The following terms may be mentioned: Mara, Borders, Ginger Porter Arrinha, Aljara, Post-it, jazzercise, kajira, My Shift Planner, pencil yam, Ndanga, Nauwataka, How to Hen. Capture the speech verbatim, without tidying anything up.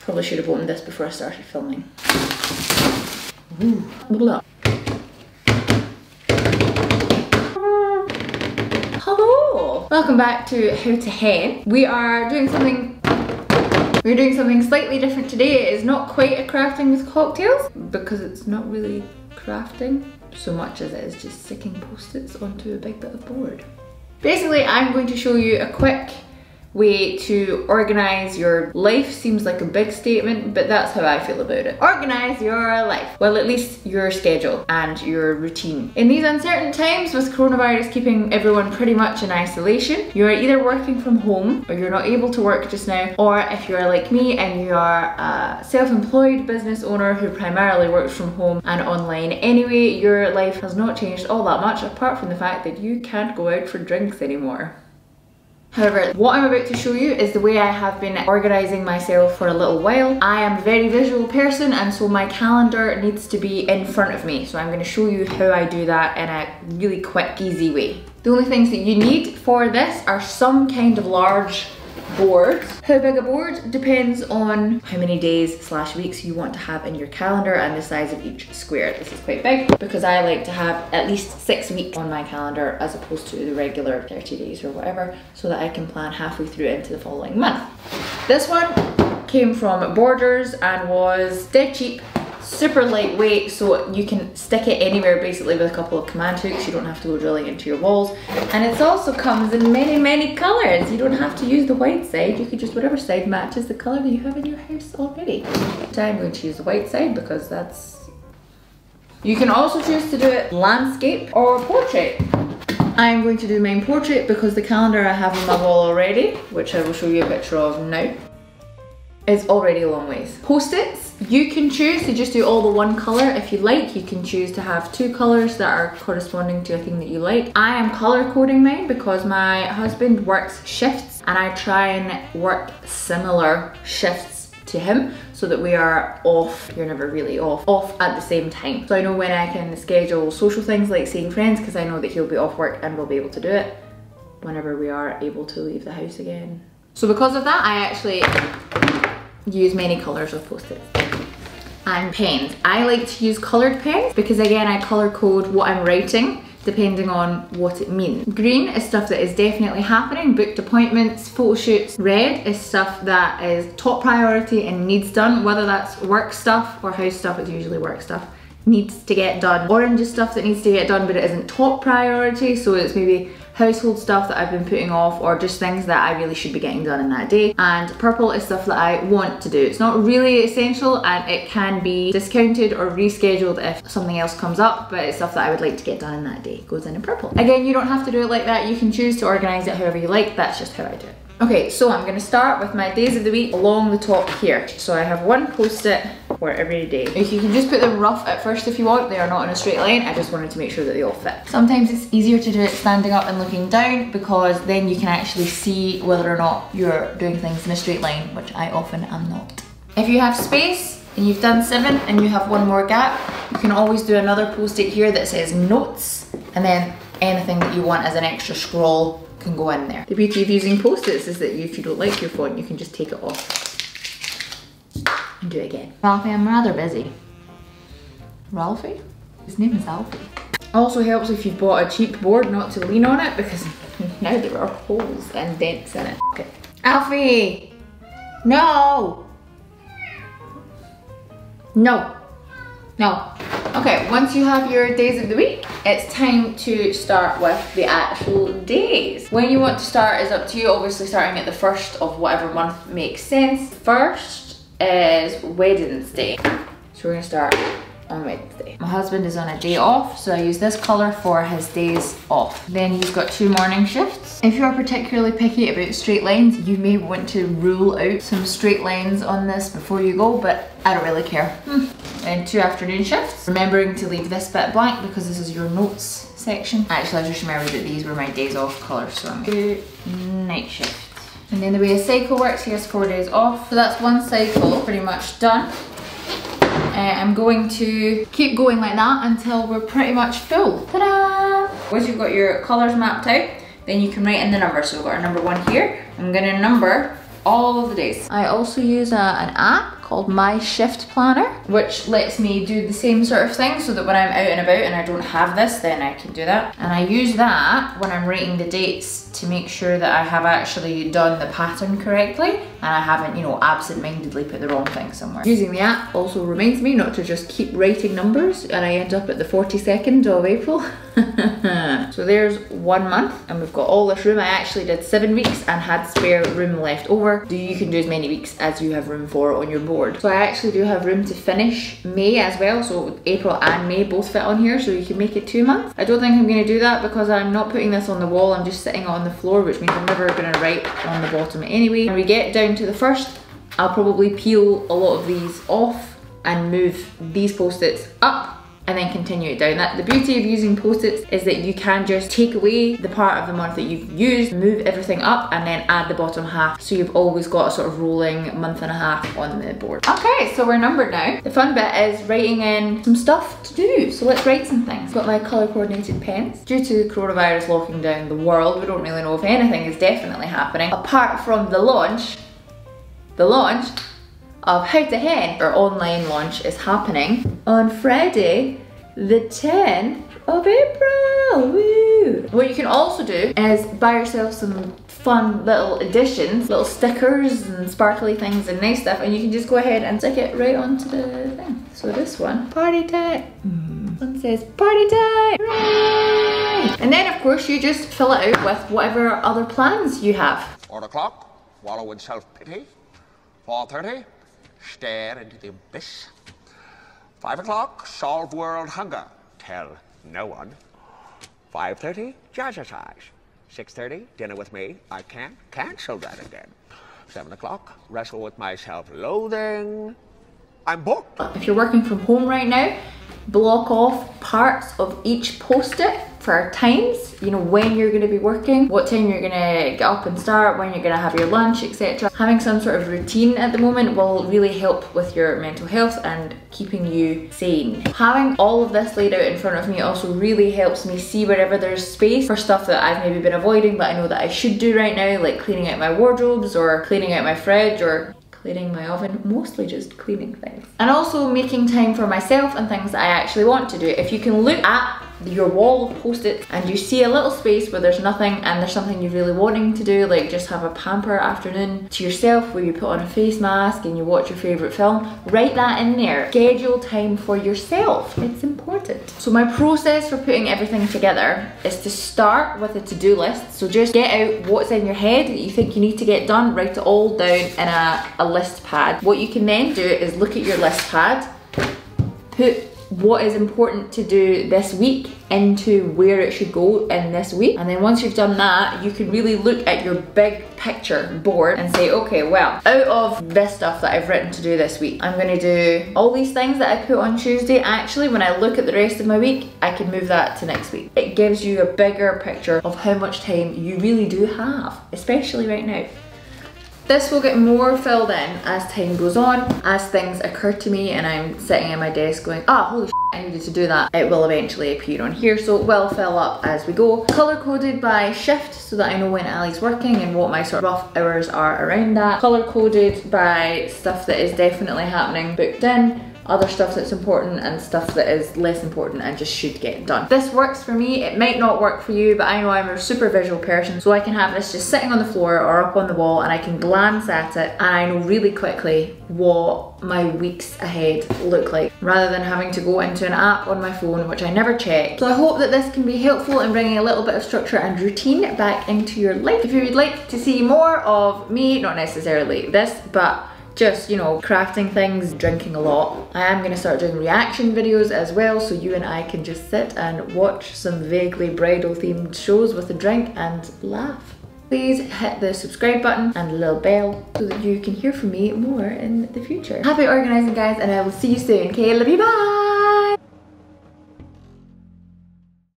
Probably should have opened this before I started filming. Ooh, look at that. Hello! Welcome back to How to Hen. We are doing something we're doing something slightly different today. It is not quite a crafting with cocktails because it's not really crafting so much as it is just sticking post-its onto a big bit of board. Basically, I'm going to show you a quick way to organise your life. Seems like a big statement, but that's how I feel about it. Organise your life. Well, at least your schedule and your routine. In these uncertain times with coronavirus keeping everyone pretty much in isolation, you're either working from home or you're not able to work just now, or if you're like me and you are a self-employed business owner who primarily works from home and online anyway, your life has not changed all that much apart from the fact that you can't go out for drinks anymore. However, what I'm about to show you is the way I have been organising myself for a little while. I am a very visual person and so my calendar needs to be in front of me. So I'm going to show you how I do that in a really quick, easy way. The only things that you need for this are some kind of large boards. How big a board depends on how many days slash weeks you want to have in your calendar and the size of each square. This is quite big because I like to have at least six weeks on my calendar as opposed to the regular thirty days or whatever, so that I can plan halfway through into the following month. This one came from Borders and was dead cheap, super lightweight, so you can stick it anywhere basically with a couple of command hooks. You don't have to go drilling into your walls, and it also comes in many many colours. You don't have to use the white side, you could just whatever side matches the colour that you have in your house already. I'm going to use the white side because that's... You can also choose to do it landscape or portrait. I'm going to do mine portrait because the calendar I have on my wall already, which I will show you a picture of now, is already a long ways. Post-its, you can choose to just do all the one colour if you like. You can choose to have two colours that are corresponding to a thing that you like. I am colour coding mine because my husband works shifts and I try and work similar shifts to him so that we are off, you're never really off, off at the same time. So I know when I can schedule social things like seeing friends because I know that he'll be off work and we'll be able to do it whenever we are able to leave the house again. So because of that, I actually use many colours of post-its. And pens. I like to use coloured pens because again I colour code what I'm writing depending on what it means. Green is stuff that is definitely happening, booked appointments, photo shoots. Red is stuff that is top priority and needs done, whether that's work stuff or house stuff. It's usually work stuff. Needs to get done. Orange is stuff that needs to get done but it isn't top priority, so it's maybe household stuff that I've been putting off or just things that I really should be getting done in that day. And purple is stuff that I want to do. It's not really essential and it can be discounted or rescheduled if something else comes up, but it's stuff that I would like to get done in that day. It goes in in purple. Again, you don't have to do it like that. You can choose to organise it however you like. That's just how I do it. Okay, so I'm going to start with my days of the week along the top here. So I have one post-it for every day. You can just put them rough at first if you want. They are not in a straight line. I just wanted to make sure that they all fit. Sometimes it's easier to do it standing up and looking down because then you can actually see whether or not you're doing things in a straight line, which I often am not. If you have space and you've done seven and you have one more gap, you can always do another post-it here that says notes, and then anything that you want as an extra scroll can go in there. The beauty of using post-its is that if you don't like your font, you can just take it off and do it again. Ralphie, I'm rather busy. Ralphie? His name is Alfie. Also helps if you've bought a cheap board not to lean on it because now there are holes and dents in it. Okay. Alfie! No! No. No. Okay, once you have your days of the week, it's time to start with the actual days. When you want to start is up to you, obviously starting at the first of whatever month makes sense. First is Wednesday. So we're gonna start on Wednesday. My husband is on a day off, so I use this colour for his days off. Then he's got two morning shifts. If you're particularly picky about straight lines, you may want to rule out some straight lines on this before you go, but I don't really care. Hmm. And two afternoon shifts. Remembering to leave this bit blank because this is your notes section. Actually, I just remembered that these were my days off colours, so I'm gonna do night shift. And then the way a cycle works, he has four days off. So that's one cycle pretty much done. Uh, I'm going to keep going like that until we're pretty much full. Ta-da! Once you've got your colours mapped out, then you can write in the numbers. So we've got our number one here. I'm going to number all of the days. I also use a, an app called My Shift Planner, which lets me do the same sort of thing so that when I'm out and about and I don't have this, then I can do that. And I use that when I'm writing the dates to make sure that I have actually done the pattern correctly and I haven't, you know, absent-mindedly put the wrong thing somewhere. Using the app also reminds me not to just keep writing numbers and I end up at the forty-second of April. So there's one month and we've got all this room. I actually did seven weeks and had spare room left over. You can do as many weeks as you have room for on your board. So I actually do have room to finish May as well. So April and May both fit on here, so you can make it two months. I don't think I'm going to do that because I'm not putting this on the wall. I'm just sitting on the floor, which means I'm never going to write on the bottom anyway. When we get down to the first, I'll probably peel a lot of these off and move these post-its up and then continue it down. That the beauty of using post-its is that you can just take away the part of the month that you've used, move everything up and then add the bottom half, so you've always got a sort of rolling month and a half on the board. Okay, so we're numbered now. The fun bit is writing in some stuff to do, so let's write some things. I've got my colour coordinated pens. Due to coronavirus locking down the world, we don't really know if anything is definitely happening apart from the launch, the launch of How to Hen. Our online launch is happening on Friday the tenth of April. Woo! What you can also do is buy yourself some fun little additions, little stickers and sparkly things and nice stuff, and you can just go ahead and stick it right onto the thing. So this one, party time. Mm. One says party time. Hooray! And then of course you just fill it out with whatever other plans you have. Four o'clock, wallow in self-pity. four thirty. Stare into the abyss. Five o'clock, solve world hunger. Tell no one. five thirty, jazzercise. six thirty, dinner with me. I can't cancel that again. Seven o'clock, wrestle with my self-loathing. I'm booked. If you're working from home right now, block off parts of each post-it for times, you know, when you're going to be working, what time you're going to get up and start, when you're going to have your lunch, et cetera. Having some sort of routine at the moment will really help with your mental health and keeping you sane. Having all of this laid out in front of me also really helps me see wherever there's space for stuff that I've maybe been avoiding but I know that I should do right now, like cleaning out my wardrobes or cleaning out my fridge or cleaning my oven, mostly just cleaning things. And also making time for myself and things that I actually want to do. If you can look at your wall of post-its and you see a little space where there's nothing and there's something you're really wanting to do, like just have a pamper afternoon to yourself where you put on a face mask and you watch your favourite film, write that in there. Schedule time for yourself. It's important. So my process for putting everything together is to start with a to-do list. So just get out what's in your head that you think you need to get done, write it all down in a, a list pad. What you can then do is look at your list pad, put what is important to do this week into where it should go in this week, and then once you've done that you can really look at your big picture board and say, okay, well, out of this stuff that I've written to do this week, I'm going to do all these things that I put on Tuesday. Actually, when I look at the rest of my week, I can move that to next week. It gives you a bigger picture of how much time you really do have, especially right now. This will get more filled in as time goes on, as things occur to me and I'm sitting at my desk going, oh, holy shit, I needed to do that. It will eventually appear on here, so it will fill up as we go. Colour coded by shift so that I know when Ali's working and what my sort of rough hours are around that. Colour coded by stuff that is definitely happening, booked in. Other stuff that's important and stuff that is less important and just should get done. This works for me, it might not work for you, but I know I'm a super visual person, so I can have this just sitting on the floor or up on the wall and I can glance at it and I know really quickly what my weeks ahead look like, rather than having to go into an app on my phone which I never check. So I hope that this can be helpful in bringing a little bit of structure and routine back into your life. If you would like to see more of me, not necessarily this, but just, you know, crafting things, drinking a lot. I am gonna start doing reaction videos as well, so you and I can just sit and watch some vaguely bridal themed shows with a drink and laugh. Please hit the subscribe button and the little bell so that you can hear from me more in the future. Happy organising, guys, and I will see you soon. Okay, love you, bye!